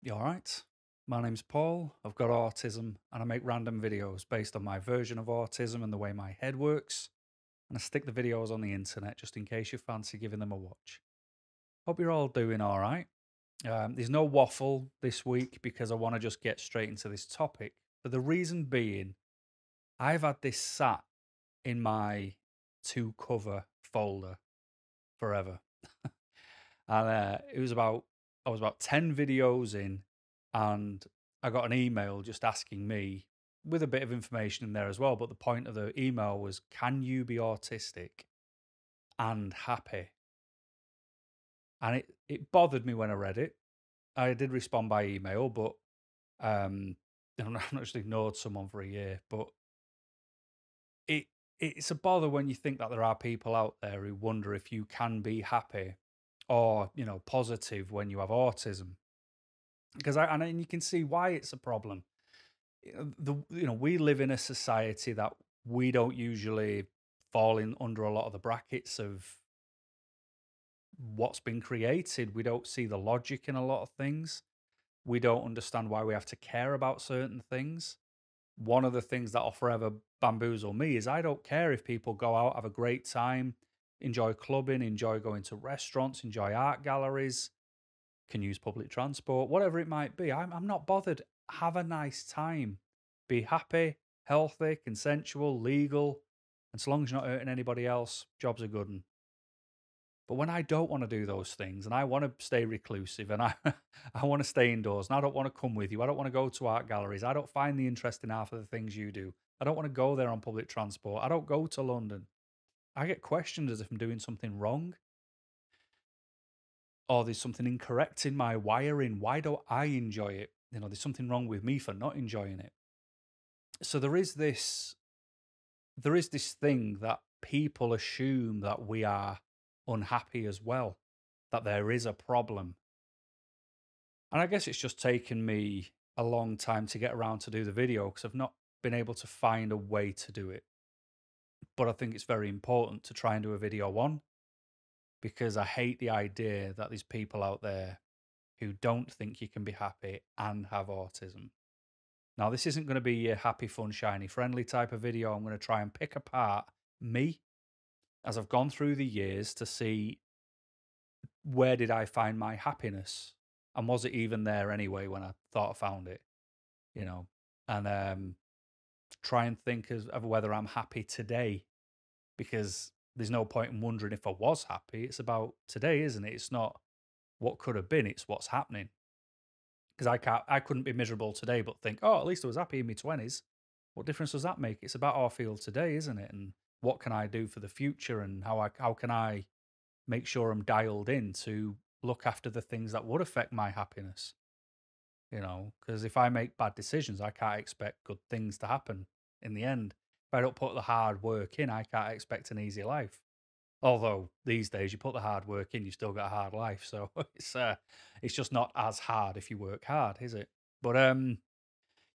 You alright? My name's Paul, I've got autism, and I make random videos based on my version of autism and the way my head works, and I stick the videos on the internet just in case you fancy giving them a watch. Hope you're all doing alright. There's no waffle this week because I want to just get straight into this topic, for the reason being, I've had this sat in my to-cover folder forever. And I was about 10 videos in, and I got an email just asking me, with a bit of information in there as well, but the point of the email was, can you be autistic and happy? And it bothered me when I read it. I did respond by email, but I've not just ignored someone for a year, but it's a bother when you think that there are people out there who wonder if you can be happy or, you know, positive when you have autism. Because and you can see why it's a problem. We live in a society that we don't usually fall in under a lot of the brackets of what's been created. We don't see the logic in a lot of things. We don't understand why we have to care about certain things. One of the things that will forever bamboozle me is I don't care if people go out, have a great time, enjoy clubbing, enjoy going to restaurants, enjoy art galleries, can use public transport, whatever it might be. I'm not bothered. Have a nice time. Be happy, healthy, consensual, legal, and so long as you're not hurting anybody else, jobs are good. But when I don't want to do those things and I want to stay reclusive and I want to stay indoors and I don't want to come with you, I don't want to go to art galleries, I don't find the interest in half of the things you do, I don't want to go there on public transport, I don't go to London, I get questioned as if I'm doing something wrong or there's something incorrect in my wiring. Why don't I enjoy it? You know, there's something wrong with me for not enjoying it. So there is this thing that people assume that we are unhappy as well, that there is a problem. And I guess it's just taken me a long time to get around to do the video because I've not been able to find a way to do it. But I think it's very important to try and do a video on, because I hate the idea that there's people out there who don't think you can be happy and have autism. Now, this isn't going to be a happy, fun, shiny, friendly type of video. I'm going to try and pick apart me as I've gone through the years to see where did I find my happiness, and was it even there anyway when I thought I found it, you know, and try and think of whether I'm happy today, because there's no point in wondering if I was happy. It's about today, isn't it? It's not what could have been, it's what's happening. Because I couldn't be miserable today but think, oh, at least I was happy in my 20s. What difference does that make? It's about our field today, isn't it? And what can I do for the future, and how can I make sure I'm dialed in to look after the things that would affect my happiness? You know, because if I make bad decisions, I can't expect good things to happen in the end. If I don't put the hard work in, I can't expect an easy life. Although these days you put the hard work in, you've still got a hard life. So it's just not as hard if you work hard, is it? But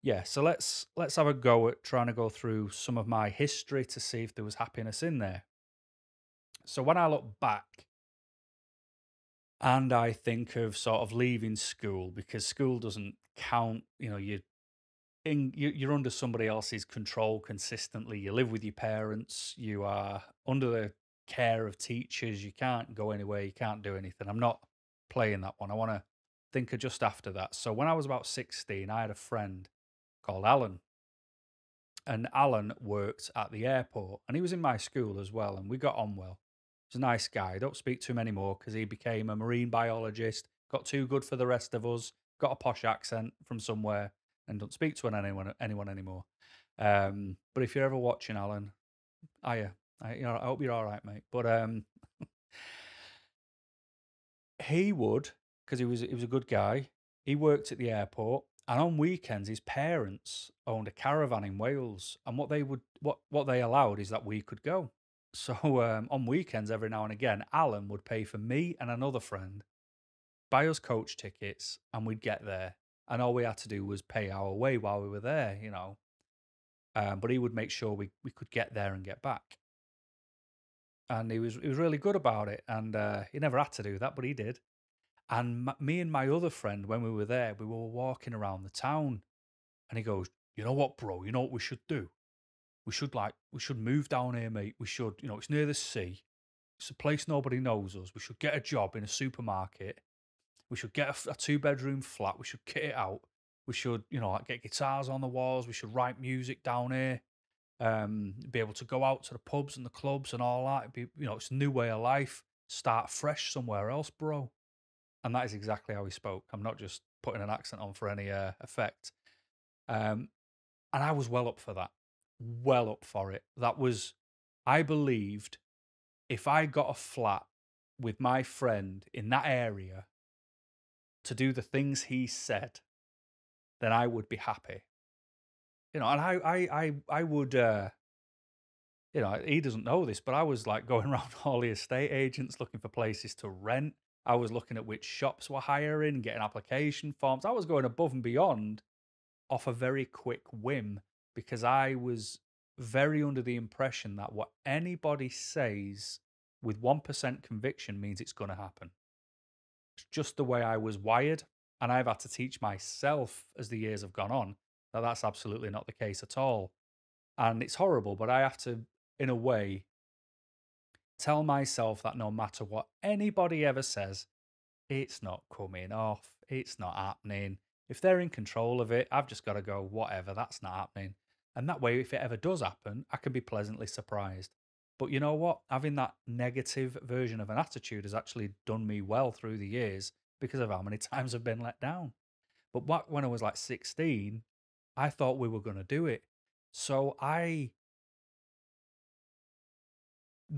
yeah, so let's have a go at trying to go through some of my history to see if there was happiness in there. So when I look back and I think of sort of leaving school, because school doesn't count, you know, you're under somebody else's control consistently, you live with your parents, you are under the care of teachers, you can't go anywhere, you can't do anything. I'm not playing that one. I want to think of just after that. So when I was about 16, I had a friend called Alan. And Alan worked at the airport, and he was in my school as well, and we got on well. He was a nice guy. I don't speak to him anymore because he became a marine biologist, got too good for the rest of us, got a posh accent from somewhere, and don't speak to anyone anymore. But if you're ever watching, Alan, I hope you're all right, mate. But he would, because he was a good guy, he worked at the airport. And on weekends, his parents owned a caravan in Wales, and what they allowed is that we could go. So on weekends, every now and again, Alan would pay for me and another friend, buy us coach tickets, and we'd get there. And all we had to do was pay our way while we were there, you know. But he would make sure we could get there and get back. And he was really good about it, and he never had to do that, but he did. And me and my other friend, when we were there, we were walking around the town, and he goes, "You know what, bro? You know what we should do? We should move down here, mate. We should, you know, it's near the sea. It's a place nobody knows us. We should get a job in a supermarket. We should get a 2-bedroom flat. We should kit it out. We should, you know, like get guitars on the walls. We should write music down here. Be able to go out to the pubs and the clubs and all that. It'd be, you know, it's a new way of life. Start fresh somewhere else, bro." And that is exactly how he spoke. I'm not just putting an accent on for any effect. And I was well up for that. Well up for it. That was, I believed if I got a flat with my friend in that area to do the things he said, then I would be happy. You know, and I would, you know, he doesn't know this, but I was like going around all the estate agents looking for places to rent. I was looking at which shops were hiring, getting application forms. I was going above and beyond off a very quick whim because I was very under the impression that what anybody says with 1% conviction means it's going to happen. It's just the way I was wired. And I've had to teach myself as the years have gone on that that's absolutely not the case at all. And it's horrible, but I have to, in a way, tell myself that no matter what anybody ever says, it's not coming off, it's not happening. If they're in control of it, I've just got to go, whatever, that's not happening. And that way, if it ever does happen, I can be pleasantly surprised. But you know what? Having that negative version of an attitude has actually done me well through the years because of how many times I've been let down. But back when I was like 16, I thought we were going to do it. So the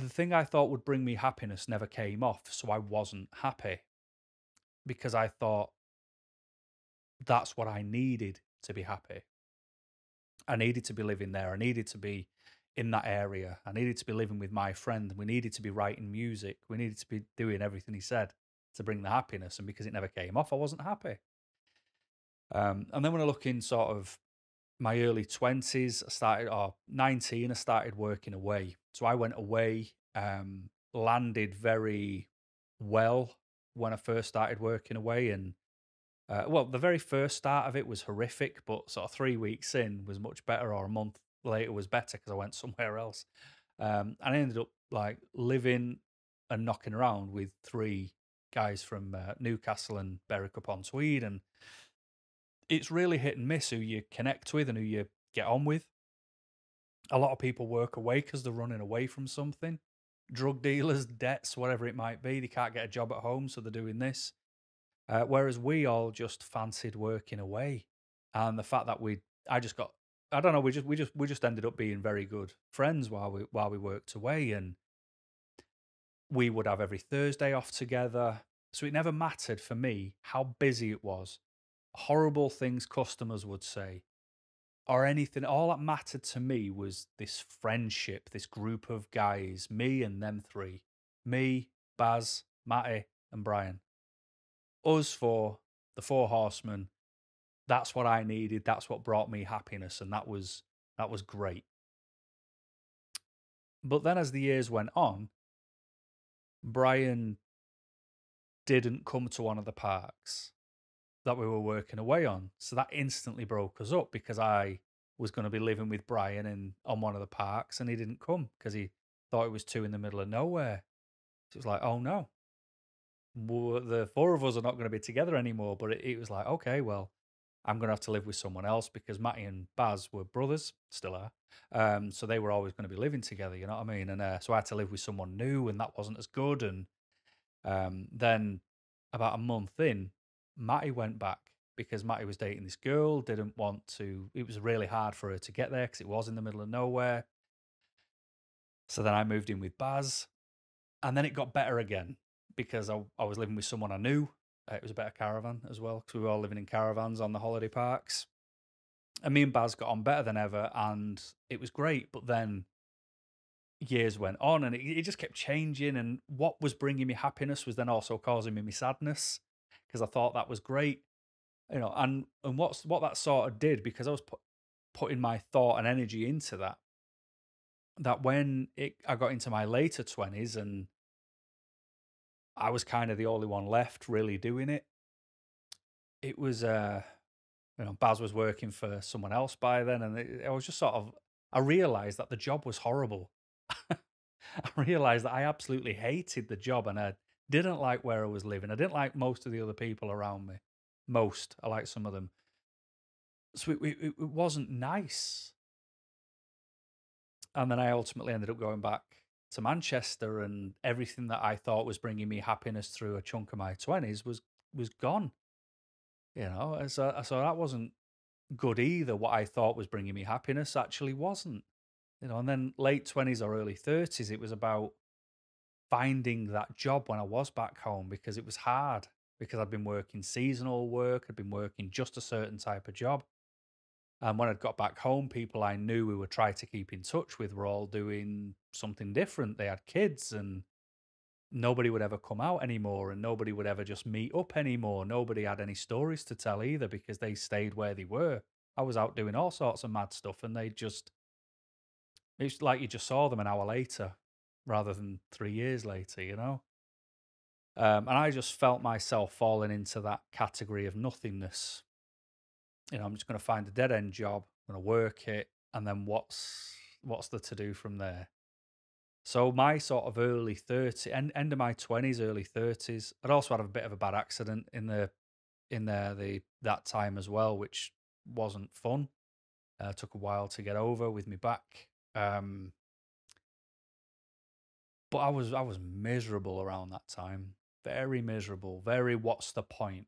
thing I thought would bring me happiness never came off, so I wasn't happy because I thought that's what I needed to be happy. I needed to be living there. I needed to be in that area. I needed to be living with my friend. We needed to be writing music. We needed to be doing everything he said to bring the happiness, and because it never came off, I wasn't happy. And then when I look in sort of my early 20s, 19, I started working away. So I went away, landed very well when I first started working away. And, well, the very first start of it was horrific, but sort of 3 weeks in was much better, or a month later was better because I went somewhere else. And I ended up like living and knocking around with 3 guys from Newcastle and Berwick-upon-Tweed. And it's really hit and miss who you connect with and who you get on with. A lot of people work away because they're running away from something. Drug dealers, debts, whatever it might be. They can't get a job at home, so they're doing this. Whereas we all just fancied working away. And the fact that we just ended up being very good friends while we worked away. And we would have every Thursday off together. So it never mattered for me how busy it was. Horrible things customers would say. Or anything, all that mattered to me was this friendship, this group of guys, me and them 3. Me, Baz, Matty, and Brian. Us 4, the 4 horsemen, that's what I needed, that's what brought me happiness, and that was great. But then as the years went on, Brian didn't come to one of the parks that we were working away on. So that instantly broke us up because I was going to be living with Brian on one of the parks, and he didn't come because he thought it was too in the middle of nowhere. So it was like, oh no, the 4 of us are not going to be together anymore. But it was like, okay, well, I'm going to have to live with someone else because Matty and Baz were brothers, still are. So they were always going to be living together, you know what I mean? And so I had to live with someone new, and that wasn't as good. And then about a month in, Matty went back because Matty was dating this girl, didn't want to, it was really hard for her to get there because it was in the middle of nowhere. So then I moved in with Baz, and then it got better again because I was living with someone I knew. It was a better caravan as well because we were all living in caravans on the holiday parks. And me and Baz got on better than ever, and it was great. But then years went on, and it just kept changing, and what was bringing me happiness was then also causing me my sadness. Because I thought that was great, you know, and what that sort of did, because I was putting my thought and energy into that, that when I got into my later 20s and I was kind of the only one left really doing it. It was, you know, Baz was working for someone else by then, and I was just sort of, I realized that the job was horrible. I realized that I absolutely hated the job, and I didn't like where I was living. I didn't like most of the other people around me. Most, I liked some of them. So it wasn't nice. And then I ultimately ended up going back to Manchester, and everything that I thought was bringing me happiness through a chunk of my 20s was gone. You know, and so that wasn't good either. What I thought was bringing me happiness actually wasn't. You know, and then late 20s or early 30s, it was about finding that job when I was back home, because it was hard, because I'd been working seasonal work. I'd been working just a certain type of job. And when I'd got back home, people I knew who would try to keep in touch with were all doing something different. They had kids, and nobody would ever come out anymore, and nobody would ever just meet up anymore. Nobody had any stories to tell either, because they stayed where they were. I was out doing all sorts of mad stuff, and they just, it's like you just saw them an hour later rather than 3 years later, you know? And I just felt myself falling into that category of nothingness. You know, I'm just going to find a dead-end job, I'm going to work it, and then what's the to-do from there? So my sort of early 30s, end of my 20s, early 30s, I'd also had a bit of a bad accident in that time as well, which wasn't fun. Took a while to get over with me back. But I was miserable around that time. Very miserable. Very what's the point?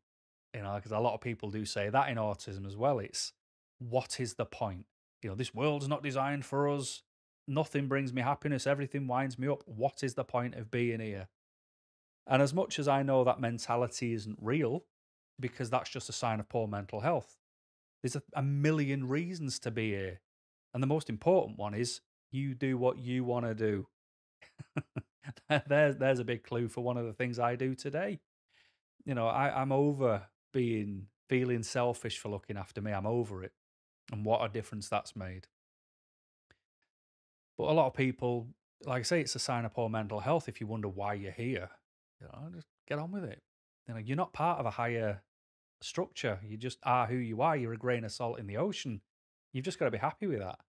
You know, because a lot of people do say that in autism as well. It's what is the point? You know, this world's not designed for us. Nothing brings me happiness. Everything winds me up. What is the point of being here? And as much as I know that mentality isn't real, because that's just a sign of poor mental health, there's a million reasons to be here. And the most important one is you do what you want to do. There's a big clue for one of the things I do today. You know, I'm over feeling selfish for looking after me. I'm over it. And what a difference that's made. But a lot of people, like I say, it's a sign of poor mental health if you wonder why you're here. You know, just get on with it. You know, you're not part of a higher structure. You just are who you are. You're a grain of salt in the ocean. You've just got to be happy with that.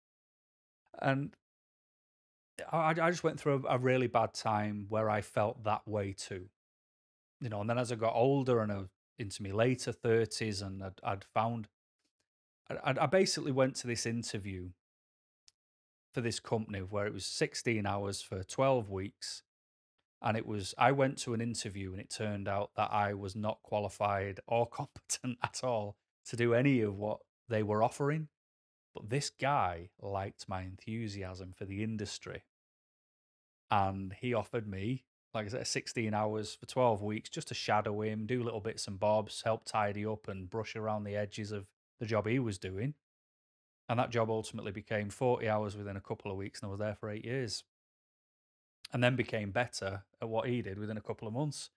And I just went through a really bad time where I felt that way too. You know, and then as I got older and into my later 30s, and I basically went to this interview for this company where it was 16 hours for 12 weeks. And I went to an interview, and it turned out that I was not qualified or competent at all to do any of what they were offering. But this guy liked my enthusiasm for the industry, and he offered me, like I said, 16 hours for 12 weeks just to shadow him, do little bits and bobs, help tidy up and brush around the edges of the job he was doing. And that job ultimately became 40 hours within a couple of weeks, and I was there for 8 years, and then became better at what he did within a couple of months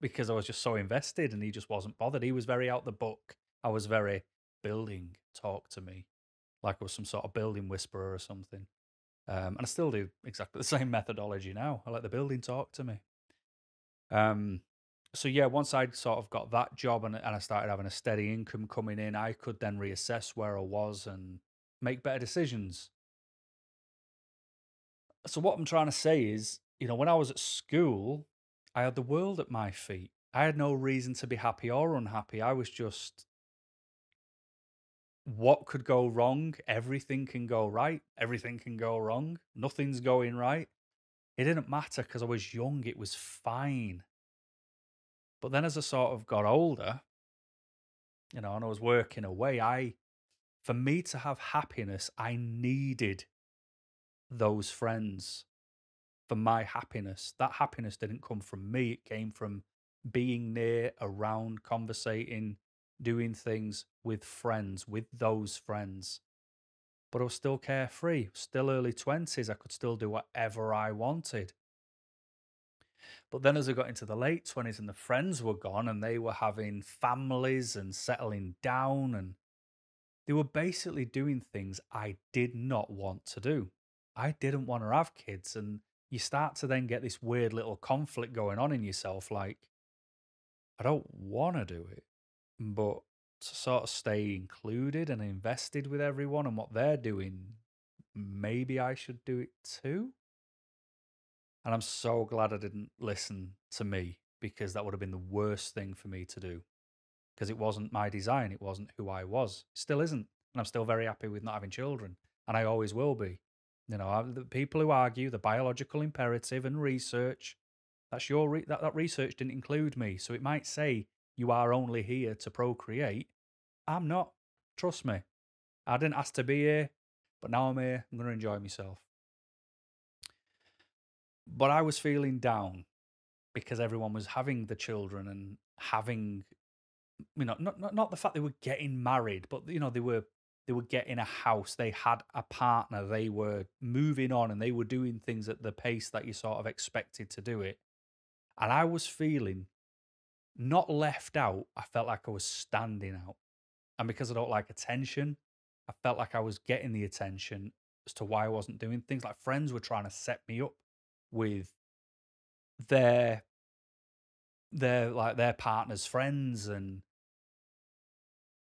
because I was just so invested, and he just wasn't bothered. He was very out the book. I was very building. Talk to me like I was some sort of building whisperer or something. And I still do exactly the same methodology now. I let the building talk to me. So yeah, once I'd sort of got that job and I started having a steady income coming in, I could then reassess where I was and make better decisions. So what I'm trying to say is, you know, when I was at school, I had the world at my feet. I had no reason to be happy or unhappy. I was just... what could go wrong? Everything can go right. Everything can go wrong. Nothing's going right. It didn't matter because I was young. It was fine. But then as I sort of got older, you know, and I was working away, for me to have happiness, I needed those friends for my happiness. That happiness didn't come from me. It came from being near, around, conversating, doing things with friends, with those friends. But I was still carefree, still early 20s. I could still do whatever I wanted. But then as I got into the late 20s and the friends were gone and they were having families and settling down, and they were basically doing things I did not want to do. I didn't want to have kids, and you start to then get this weird little conflict going on in yourself. Like, I don't want to do it, but to sort of stay included and invested with everyone and what they're doing, maybe I should do it too. And I'm so glad I didn't listen to me, because that would have been the worst thing for me to do, because it wasn't my design. It wasn't who I was. It still isn't. And I'm still very happy with not having children, and I always will be. You know, the people who argue the biological imperative and research, that's your that research didn't include me. So it might say you are only here to procreate. I'm not. Trust me. I didn't ask to be here, but now I'm here. I'm going to enjoy myself. But I was feeling down because everyone was having the children and having, you know, not the fact they were getting married, but, you know, they were getting a house, they had a partner, they were moving on, and they were doing things at the pace that you sort of expected to do it. And I was feeling not left out. I felt like I was standing out. And because I don't like attention, I felt like I was getting the attention as to why I wasn't doing things. Like, friends were trying to set me up with their partner's friends, and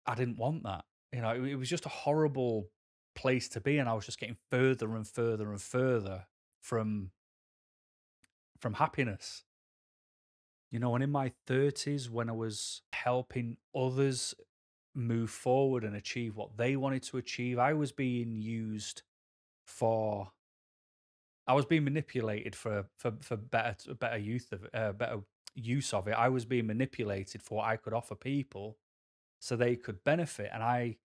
I didn't want that. You know, it was just a horrible place to be, and I was just getting further and further and further from happiness. You know, and in my 30s, when I was helping others move forward and achieve what they wanted to achieve, I was being used for, I was being manipulated for better use of it. I was being manipulated for what I could offer people so they could benefit. And I,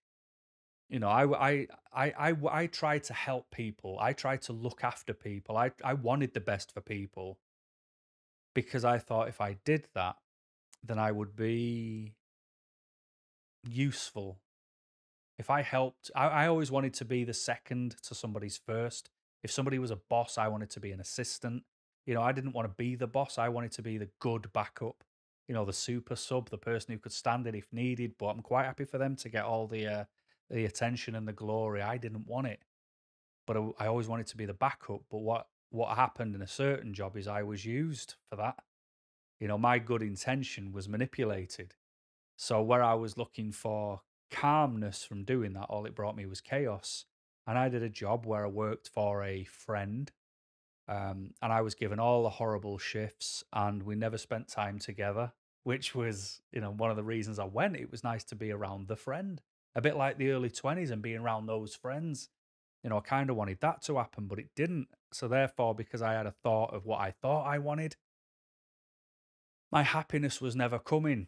you know, I tried to help people. I tried to look after people. I wanted the best for people, because I thought if I did that, then I would be useful. If I helped, I always wanted to be the second to somebody's first. If somebody was a boss, I wanted to be an assistant. You know, I didn't want to be the boss. I wanted to be the good backup. You know, the super sub, the person who could stand it if needed, but I'm quite happy for them to get all the attention and the glory. I didn't want it, but I always wanted to be the backup. But what happened in a certain job is I was used for that. You know, my good intention was manipulated. So where I was looking for calmness from doing that, all it brought me was chaos. And I did a job where I worked for a friend, and I was given all the horrible shifts, and we never spent time together, which was, you know, one of the reasons I went. It was nice to be around the friend, a bit like the early 20s and being around those friends. You know, I kind of wanted that to happen, but it didn't. So therefore, because I had a thought of what I thought I wanted, my happiness was never coming.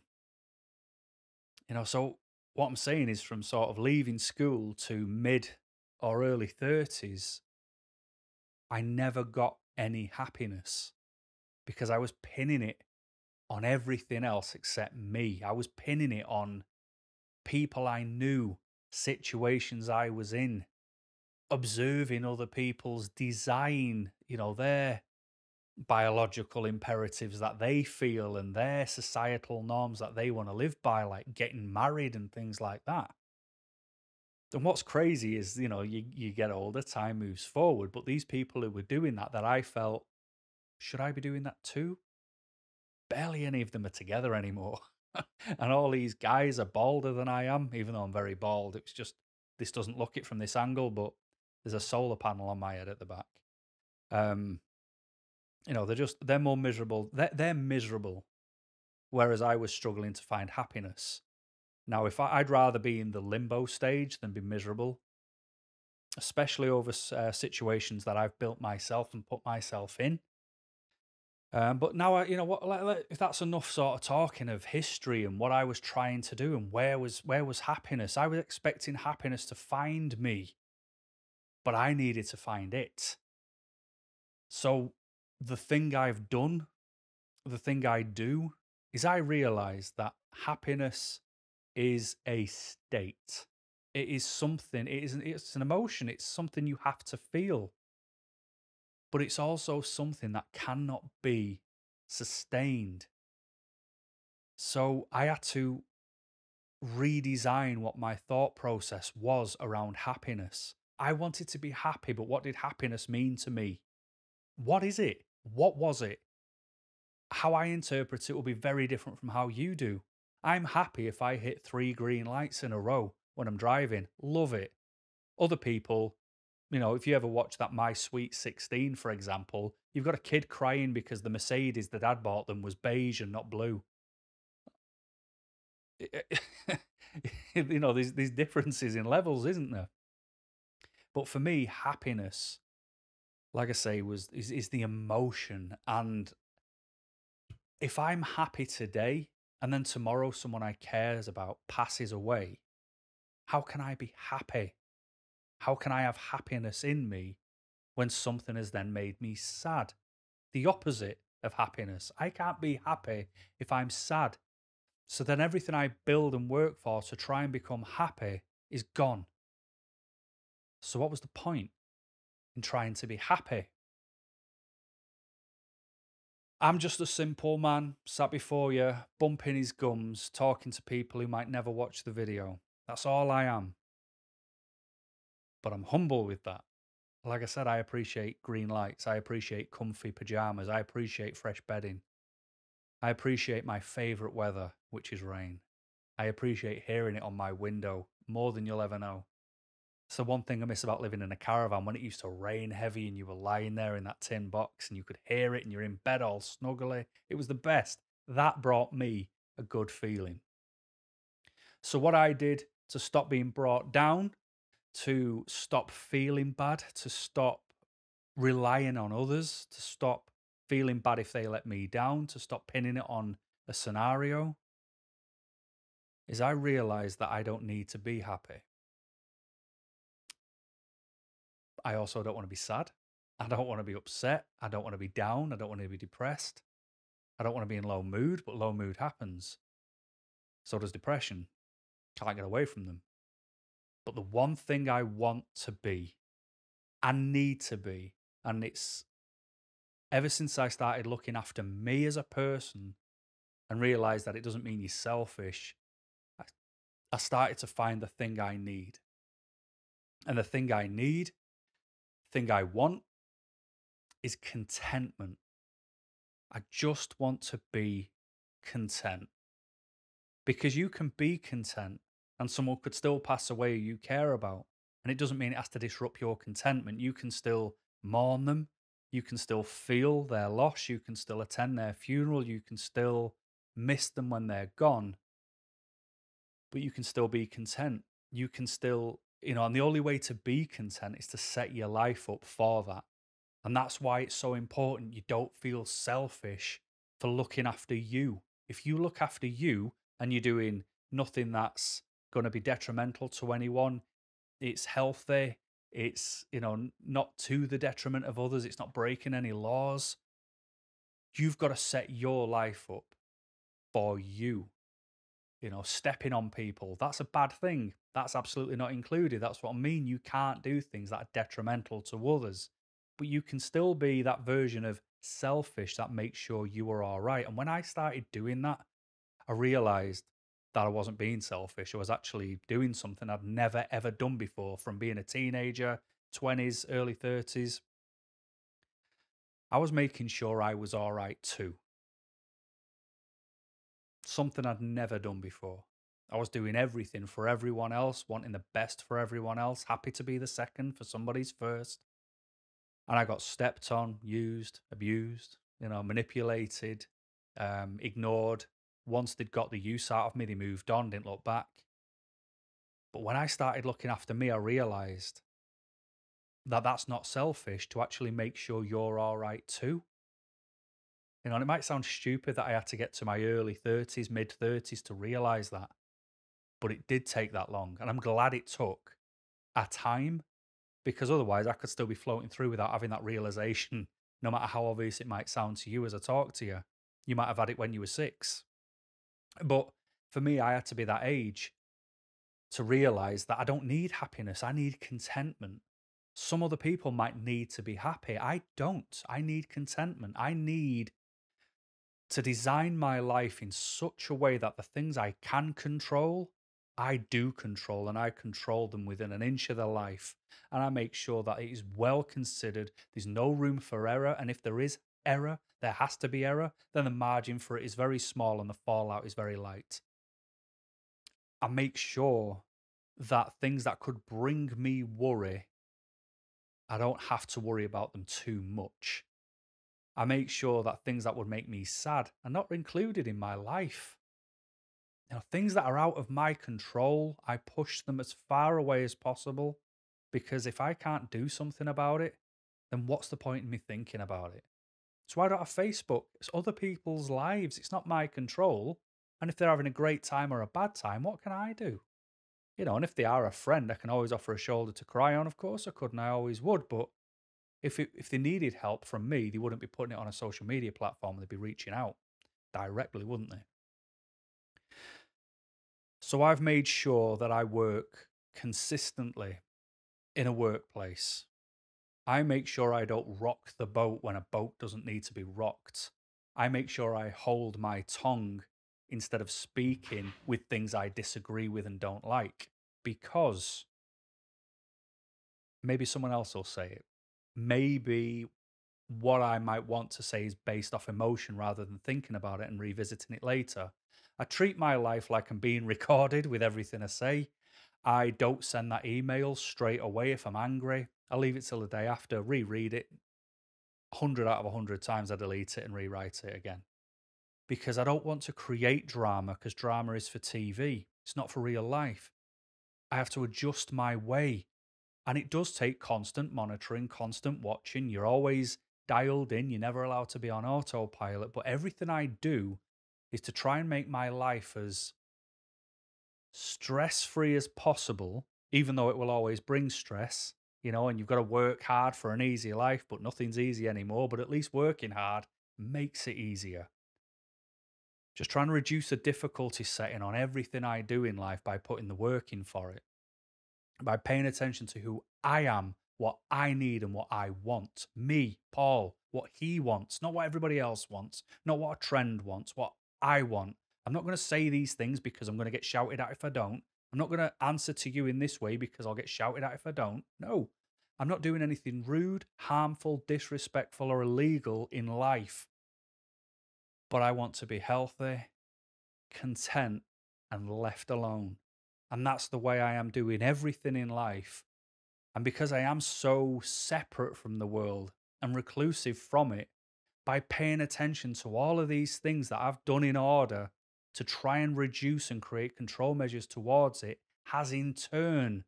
You know, so what I'm saying is, from sort of leaving school to mid or early 30s, I never got any happiness because I was pinning it on everything else except me. I was pinning it on people I knew, situations I was in, observing other people's design, you know, their biological imperatives that they feel and their societal norms that they want to live by, like getting married and things like that. And what's crazy is, you know, you get older, time moves forward, but these people who were doing that I felt, should I be doing that too? Barely any of them are together anymore. And all these guys are balder than I am, even though I'm very bald. It's just, this doesn't look it from this angle, but there's a solar panel on my head at the back. You know, they're more miserable. They're miserable. Whereas I was struggling to find happiness. Now, if I'd rather be in the limbo stage than be miserable, especially over situations that I've built myself and put myself in. But now, you know what? If that's enough sort of talking of history and what I was trying to do and where was happiness. I was expecting happiness to find me, but I needed to find it. So the thing I've done, the thing I do, is I realize that happiness is a state. It is something, it's an emotion, it's something you have to feel. But it's also something that cannot be sustained. So I had to redesign what my thought process was around happiness. I wanted to be happy, but what did happiness mean to me? What is it? What was it? How I interpret it will be very different from how you do. I'm happy if I hit 3 green lights in a row when I'm driving. Love it. Other people, you know, if you ever watch that My Sweet 16, for example, you've got a kid crying because the Mercedes the dad bought them was beige and not blue. You know, there's differences in levels, isn't there? But for me, happiness, like I say, is the emotion. And if I'm happy today and then tomorrow someone I cares about passes away, how can I be happy? How can I have happiness in me when something has then made me sad? The opposite of happiness. I can't be happy if I'm sad. So then everything I build and work for to try and become happy is gone. So what was the point in trying to be happy? I'm just a simple man, sat before you, bumping his gums, talking to people who might never watch the video. That's all I am. But I'm humble with that. Like I said, I appreciate green lights. I appreciate comfy pajamas. I appreciate fresh bedding. I appreciate my favourite weather, which is rain. I appreciate hearing it on my window more than you'll ever know. So one thing I miss about living in a caravan, when it used to rain heavy and you were lying there in that tin box and you could hear it and you're in bed all snuggly, it was the best. That brought me a good feeling. So what I did to stop being brought down, to stop feeling bad, to stop relying on others, to stop feeling bad if they let me down, to stop pinning it on a scenario, is I realised that I don't need to be happy. I also don't want to be sad. I don't want to be upset. I don't want to be down. I don't want to be depressed. I don't want to be in low mood, but low mood happens. So does depression. Can't get away from them. But the one thing I want to be, I need to be, and it's ever since I started looking after me as a person and realised that it doesn't mean you're selfish, I started to find the thing I need. And the thing I need, thing I want, is contentment. I just want to be content. Because you can be content and someone could still pass away you care about. And it doesn't mean it has to disrupt your contentment. You can still mourn them. You can still feel their loss. You can still attend their funeral. You can still miss them when they're gone. But you can still be content. You can still, you know, and the only way to be content is to set your life up for that. And that's why it's so important you don't feel selfish for looking after you. If you look after you and you're doing nothing that's going to be detrimental to anyone, it's healthy, it's, you know, not to the detriment of others, it's not breaking any laws, you've got to set your life up for you. You know, stepping on people, that's a bad thing. That's absolutely not included. That's what I mean. You can't do things that are detrimental to others, but you can still be that version of selfish that makes sure you are all right. And when I started doing that, I realized that I wasn't being selfish. I was actually doing something I'd never, ever done before, from being a teenager, 20s, early 30s. I was making sure I was all right too. Something I'd never done before. I was doing everything for everyone else, wanting the best for everyone else, happy to be the second for somebody's first. And I got stepped on, used, abused, you know, manipulated, ignored. Once they'd got the use out of me, they moved on, didn't look back. But when I started looking after me, I realised that that's not selfish, to actually make sure you're all right too. You know, and it might sound stupid that I had to get to my early 30s, mid 30s to realise that. But it did take that long. And I'm glad it took a time, because otherwise I could still be floating through without having that realisation, no matter how obvious it might sound to you as I talk to you. You might have had it when you were 6. But for me, I had to be that age to realise that I don't need happiness. I need contentment. Some other people might need to be happy. I don't. I need contentment. I need to design my life in such a way that the things I can control I do control, and I control them within an inch of their life. And I make sure that it is well considered. There's no room for error. And if there is error, there has to be error, then the margin for it is very small and the fallout is very light. I make sure that things that could bring me worry, I don't have to worry about them too much. I make sure that things that would make me sad are not included in my life. You know, things that are out of my control, I push them as far away as possible, because if I can't do something about it, then what's the point in me thinking about it? So I don't have Facebook. It's other people's lives. It's not my control. And if they're having a great time or a bad time, what can I do? You know, and if they are a friend, I can always offer a shoulder to cry on. Of course I could, and I always would. But if they needed help from me, they wouldn't be putting it on a social media platform. They'd be reaching out directly, wouldn't they? So I've made sure that I work consistently in a workplace. I make sure I don't rock the boat when a boat doesn't need to be rocked. I make sure I hold my tongue instead of speaking with things I disagree with and don't like, because maybe someone else will say it. Maybe what I might want to say is based off emotion rather than thinking about it and revisiting it later. I treat my life like I'm being recorded with everything I say. I don't send that email straight away if I'm angry. I leave it till the day after, reread it. 100 out of 100 times I delete it and rewrite it again. Because I don't want to create drama, because drama is for TV. It's not for real life. I have to adjust my way. And it does take constant monitoring, constant watching. You're always dialed in. You're never allowed to be on autopilot. But everything I do is to try and make my life as stress-free as possible, even though it will always bring stress, you know, and you've got to work hard for an easy life, but nothing's easy anymore. But at least working hard makes it easier. Just trying to reduce the difficulty setting on everything I do in life by putting the work in for it, by paying attention to who I am, what I need and what I want. Me, Paul, what he wants, not what everybody else wants, not what a trend wants, what I want. I'm not going to say these things because I'm going to get shouted at if I don't. I'm not going to answer to you in this way because I'll get shouted at if I don't. No, I'm not doing anything rude, harmful, disrespectful or illegal in life. But I want to be healthy, content and left alone. And that's the way I am doing everything in life. And because I am so separate from the world and reclusive from it, by paying attention to all of these things that I've done in order to try and reduce and create control measures towards it, has in turn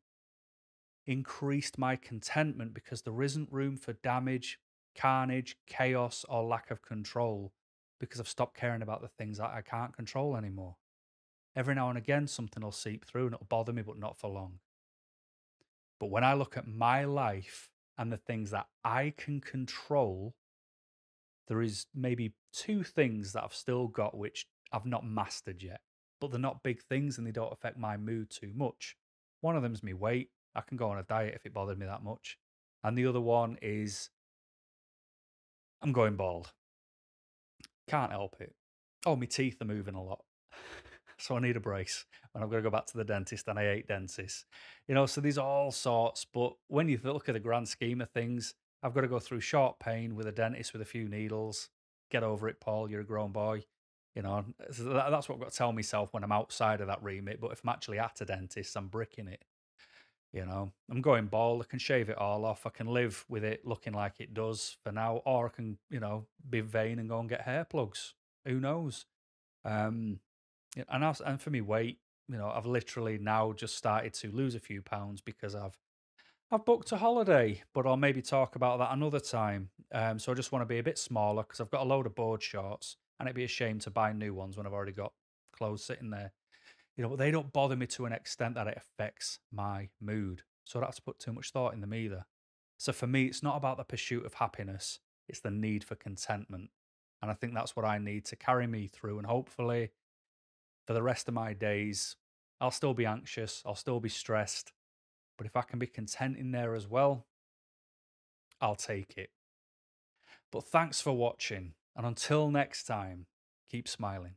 increased my contentment, because there isn't room for damage, carnage, chaos or lack of control, because I've stopped caring about the things that I can't control anymore. Every now and again, something will seep through and it'll bother me, but not for long. But when I look at my life and the things that I can control, there is maybe two things that I've still got which I've not mastered yet, but they're not big things and they don't affect my mood too much. One of them is my weight. I can go on a diet if it bothered me that much. And the other one is I'm going bald. Can't help it. Oh, my teeth are moving a lot. So I need a brace, and I'm going to go back to the dentist, and I hate dentists. You know, so there's all sorts, but when you look at the grand scheme of things, I've got to go through short pain with a dentist with a few needles. Get over it, Paul, you're a grown boy. You know, that's what I've got to tell myself when I'm outside of that remit, but if I'm actually at a dentist, I'm bricking it. You know, I'm going bald, I can shave it all off, I can live with it looking like it does for now, or I can, you know, be vain and go and get hair plugs. Who knows? And for me, weight, you know, I've literally now just started to lose a few pounds because I've booked a holiday, but I'll maybe talk about that another time. So I just want to be a bit smaller because I've got a load of board shorts and it'd be a shame to buy new ones when I've already got clothes sitting there. You know, but they don't bother me to an extent that it affects my mood. So I don't have to put too much thought in them either. So for me, it's not about the pursuit of happiness. It's the need for contentment. And I think that's what I need to carry me through. And hopefully for the rest of my days, I'll still be anxious. I'll still be stressed. But if I can be content in there as well, I'll take it. But thanks for watching. And until next time, keep smiling.